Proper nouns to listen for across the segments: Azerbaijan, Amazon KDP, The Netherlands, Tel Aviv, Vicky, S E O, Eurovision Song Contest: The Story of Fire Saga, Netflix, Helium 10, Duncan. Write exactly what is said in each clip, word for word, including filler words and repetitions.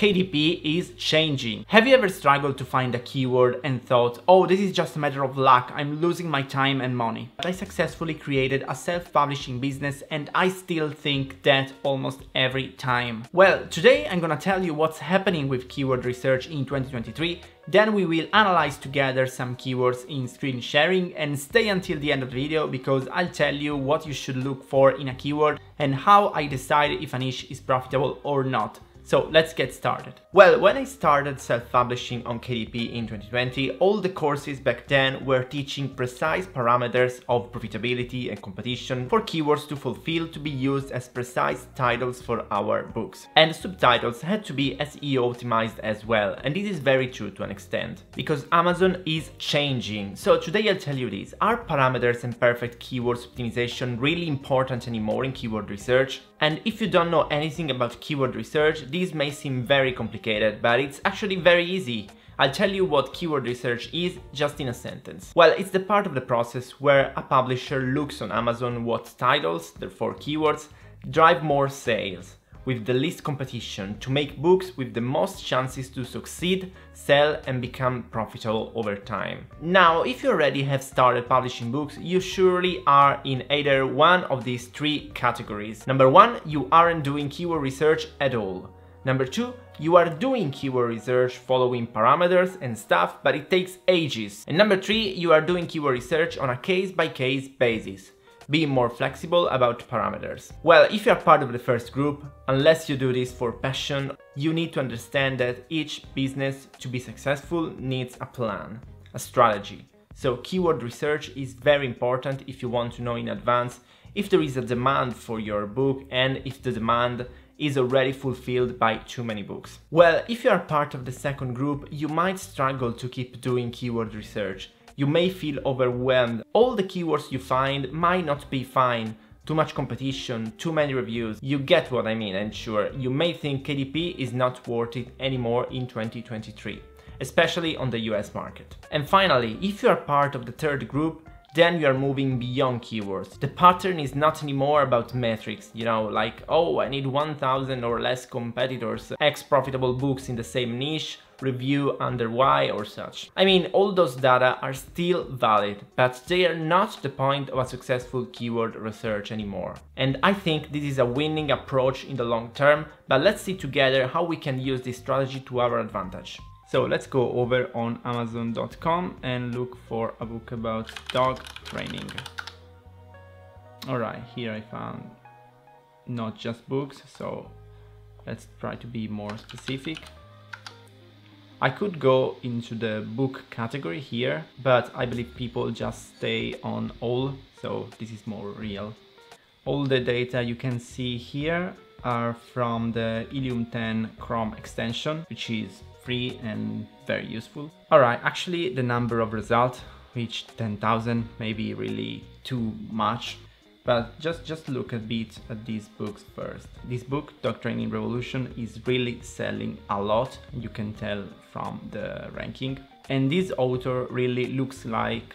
K D P is changing. Have you ever struggled to find a keyword and thought, oh, this is just a matter of luck, I'm losing my time and money? But I successfully created a self-publishing business and I still think that almost every time. Well, today I'm gonna tell you what's happening with keyword research in twenty twenty-three. Then we will analyze together some keywords in screen sharing, and stay until the end of the video because I'll tell you what you should look for in a keyword and how I decide if a niche is profitable or not. So let's get started. Well, when I started self-publishing on K D P in twenty twenty, all the courses back then were teaching precise parameters of profitability and competition for keywords to fulfill to be used as precise titles for our books. And subtitles had to be S E O optimized as well, and this is very true to an extent, because Amazon is changing. So today I'll tell you this: are parameters and perfect keywords optimization really important anymore in keyword research? And if you don't know anything about keyword research, this may seem very complicated, but it's actually very easy. I'll tell you what keyword research is just in a sentence. Well, it's the part of the process where a publisher looks on Amazon what titles, therefore keywords, drive more sales with the least competition to make books with the most chances to succeed, sell and become profitable over time. Now, if you already have started publishing books, you surely are in either one of these three categories. Number one, you aren't doing keyword research at all. Number two, you are doing keyword research following parameters and stuff, but it takes ages. And number three, you are doing keyword research on a case-by-case basis. Be more flexible about parameters. Well, if you are part of the first group, unless you do this for passion, you need to understand that each business to be successful needs a plan, a strategy. So keyword research is very important if you want to know in advance if there is a demand for your book and if the demand is already fulfilled by too many books. Well, if you are part of the second group, you might struggle to keep doing keyword research. You may feel overwhelmed. All the keywords you find might not be fine. Too much competition, too many reviews. You get what I mean, and sure, you may think K D P is not worth it anymore in twenty twenty-three, especially on the U S market. And finally, if you are part of the third group, then you are moving beyond keywords. The pattern is not anymore about metrics, you know, like, oh, I need one thousand or less competitors, X profitable books in the same niche, review under Y or such. I mean, all those data are still valid, but they are not the point of a successful keyword research anymore. And I think this is a winning approach in the long term, but let's see together how we can use this strategy to our advantage. So let's go over on Amazon dot com and look for a book about dog training. All right, here I found not just books, so let's try to be more specific. I could go into the book category here, but I believe people just stay on all, so this is more real. All the data you can see here are from the Helium ten Chrome extension, which is free and very useful. All right, actually the number of results reached ten thousand, maybe really too much. But just, just look a bit at these books first. This book, Dog Training Revolution, is really selling a lot. You can tell from the ranking. And this author really looks like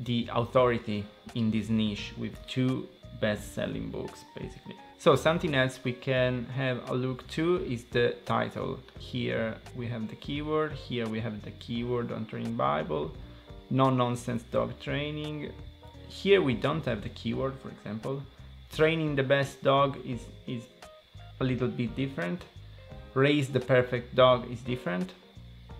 the authority in this niche with two best-selling books, basically. So something else we can have a look to is the title. Here we have the keyword. Here we have the keyword on Training Bible, no-nonsense dog training. Here we don't have the keyword, for example. Training the best dog is, is a little bit different. Raise the perfect dog is different.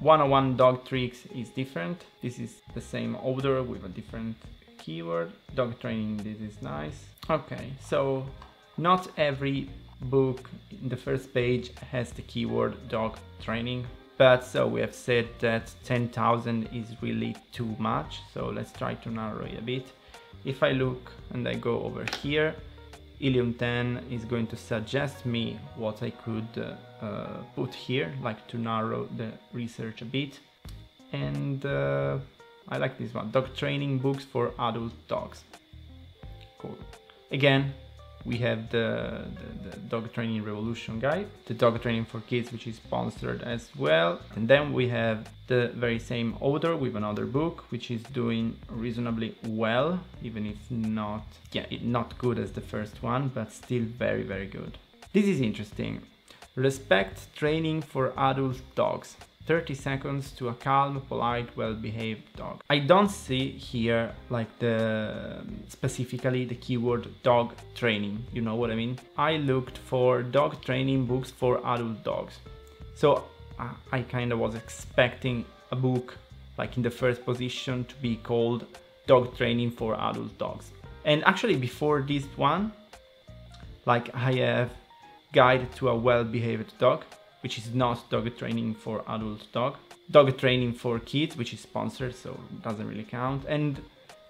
one oh one dog tricks is different. This is the same author with a different keyword. Dog training, this is nice. Okay, so not every book in the first page has the keyword dog training. But so we have said that ten thousand is really too much. So let's try to narrow it a bit. If I look and I go over here, Helium ten is going to suggest me what I could uh, uh, put here, like to narrow the research a bit. And uh, I like this one, dog training books for adult dogs. Cool. Again, we have the, the, the dog training revolution guide, the dog training for kids, which is sponsored as well. And then we have the very same author with another book, which is doing reasonably well, even if not, yeah, not good as the first one, but still very, very good. This is interesting. Respect training for adult dogs. thirty seconds to a calm, polite, well-behaved dog. I don't see here like the specifically the keyword dog training, you know what I mean? I looked for dog training books for adult dogs. So I, I kind of was expecting a book like in the first position to be called dog training for adult dogs. And actually before this one, like I have guide to a well-behaved dog, which is not dog training for adult dog, dog training for kids, which is sponsored, so doesn't really count, and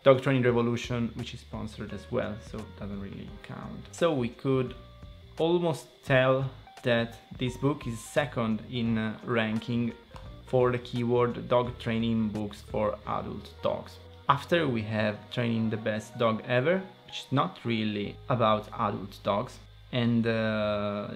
dog training revolution, which is sponsored as well, so doesn't really count. So we could almost tell that this book is second in uh, ranking for the keyword dog training books for adult dogs. After we have Training the Best Dog Ever, which is not really about adult dogs. And uh,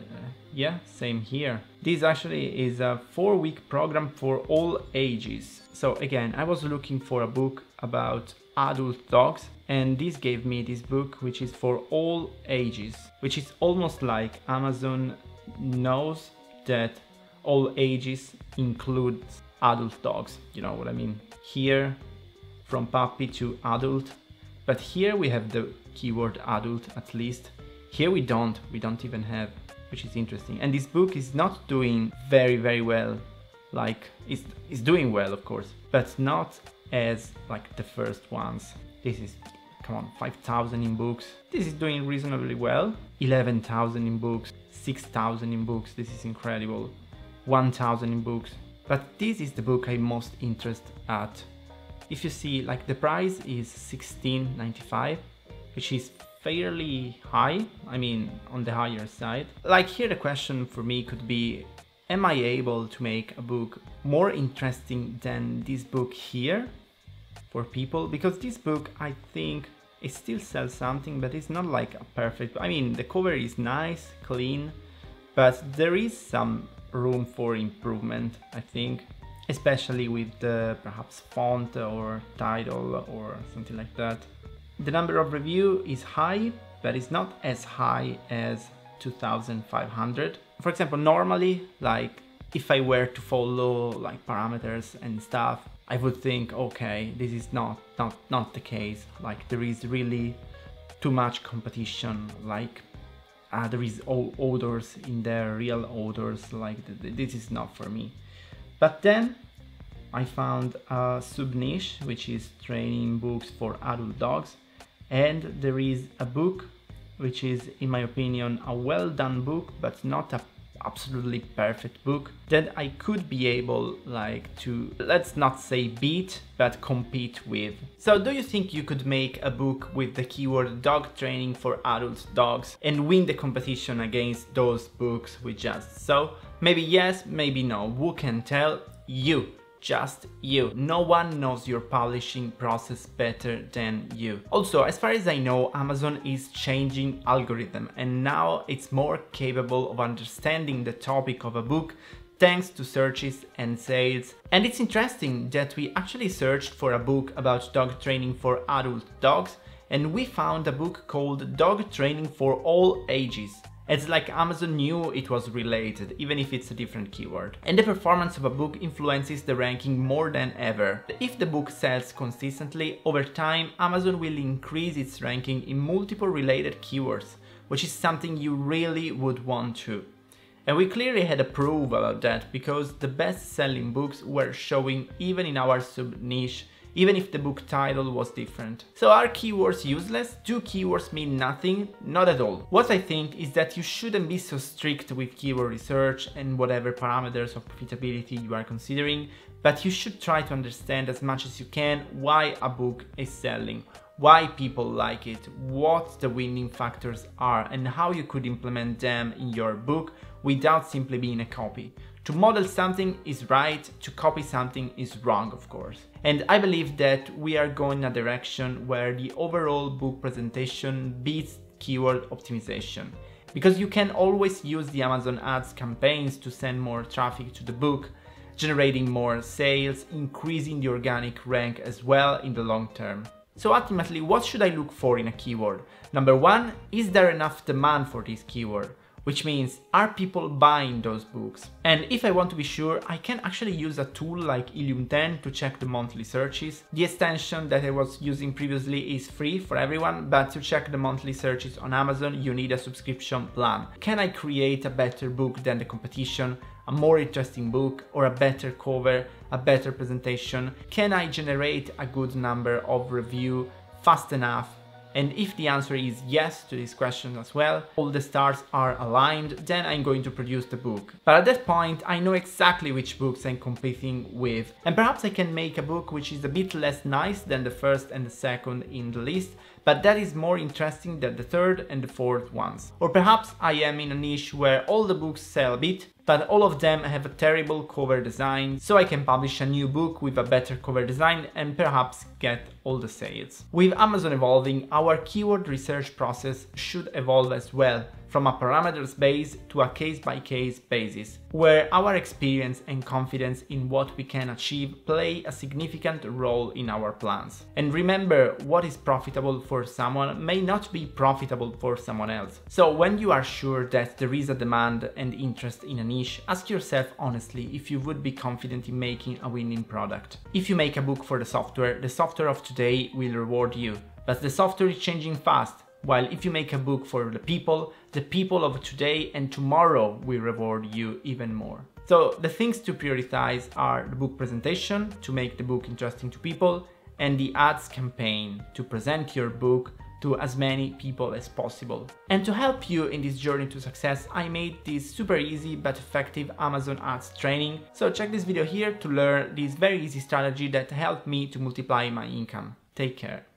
yeah, same here. This actually is a four week program for all ages. So again, I was looking for a book about adult dogs and this gave me this book, which is for all ages, which is almost like Amazon knows that all ages include adult dogs. You know what I mean? Here, from puppy to adult. But here we have the keyword adult at least. Here we don't, we don't even have, which is interesting. And this book is not doing very, very well. Like, it's, it's doing well, of course, but not as like the first ones. This is, come on, five thousand in books. This is doing reasonably well. eleven thousand in books, six thousand in books. This is incredible. one thousand in books. But this is the book I'm most interested at. If you see, like the price is sixteen ninety-five, which is fairly high, I mean on the higher side. Like here the question for me could be, am I able to make a book more interesting than this book here for people? Because this book, I think it still sells something, but it's not like a perfect, I mean the cover is nice, clean, but there is some room for improvement, I think, especially with the perhaps font or title or something like that. The number of reviews is high, but it's not as high as two thousand five hundred. For example, normally, like if I were to follow like parameters and stuff, I would think, okay, this is not, not, not the case. Like there is really too much competition. Like uh, there is all authors in there, real authors. Like th this is not for me. But then I found a sub niche, which is training books for adult dogs. And there is a book which is, in my opinion, a well done book, but not a absolutely perfect book that I could be able like to, let's not say beat, but compete with. So do you think you could make a book with the keyword dog training for adult dogs and win the competition against those books we just saw? Maybe yes, maybe no. Who can tell? You. Just you. No one knows your publishing process better than you. Also, as far as I know, Amazon is changing algorithm and now it's more capable of understanding the topic of a book thanks to searches and sales. And it's interesting that we actually searched for a book about dog training for adult dogs and we found a book called Dog Training for All Ages. It's like Amazon knew it was related, even if it's a different keyword. And the performance of a book influences the ranking more than ever. If the book sells consistently, over time Amazon will increase its ranking in multiple related keywords, which is something you really would want to. And we clearly had a proof about that, because the best-selling books were showing even in our sub-niche, even if the book title was different. So are keywords useless? Do keywords mean nothing? Not at all. What I think is that you shouldn't be so strict with keyword research and whatever parameters of profitability you are considering, but you should try to understand as much as you can why a book is selling, why people like it, what the winning factors are, and how you could implement them in your book without simply being a copy. To model something is right, to copy something is wrong, of course. And I believe that we are going in a direction where the overall book presentation beats keyword optimization. Because you can always use the Amazon ads campaigns to send more traffic to the book, generating more sales, increasing the organic rank as well in the long term. So ultimately, what should I look for in a keyword? Number one, is there enough demand for this keyword? which means are people buying those books? And if I want to be sure, I can actually use a tool like Helium ten to check the monthly searches. The extension that I was using previously is free for everyone, but to check the monthly searches on Amazon you need a subscription plan. Can I create a better book than the competition? A more interesting book, or a better cover, a better presentation? Can I generate a good number of reviews fast enough? And if the answer is yes to this question as well, all the stars are aligned, then I'm going to produce the book. But at that point, I know exactly which books I'm competing with. And perhaps I can make a book which is a bit less nice than the first and the second in the list, but that is more interesting than the third and the fourth ones. Or perhaps I am in a niche where all the books sell a bit, but all of them have a terrible cover design, so I can publish a new book with a better cover design and perhaps get all the sales. With Amazon evolving, our keyword research process should evolve as well, from a parameters base to a case-by-case basis, where our experience and confidence in what we can achieve play a significant role in our plans. And remember, what is profitable for someone may not be profitable for someone else. So when you are sure that there is a demand and interest in a niche, ask yourself honestly if you would be confident in making a winning product. If you make a book for the software, the software of today will reward you, but the software is changing fast. While if you make a book for the people, the people of today and tomorrow will reward you even more. So the things to prioritize are the book presentation, to make the book interesting to people, and the ads campaign, to present your book to as many people as possible. And to help you in this journey to success, I made this super easy but effective Amazon ads training. So check this video here to learn this very easy strategy that helped me to multiply my income. Take care.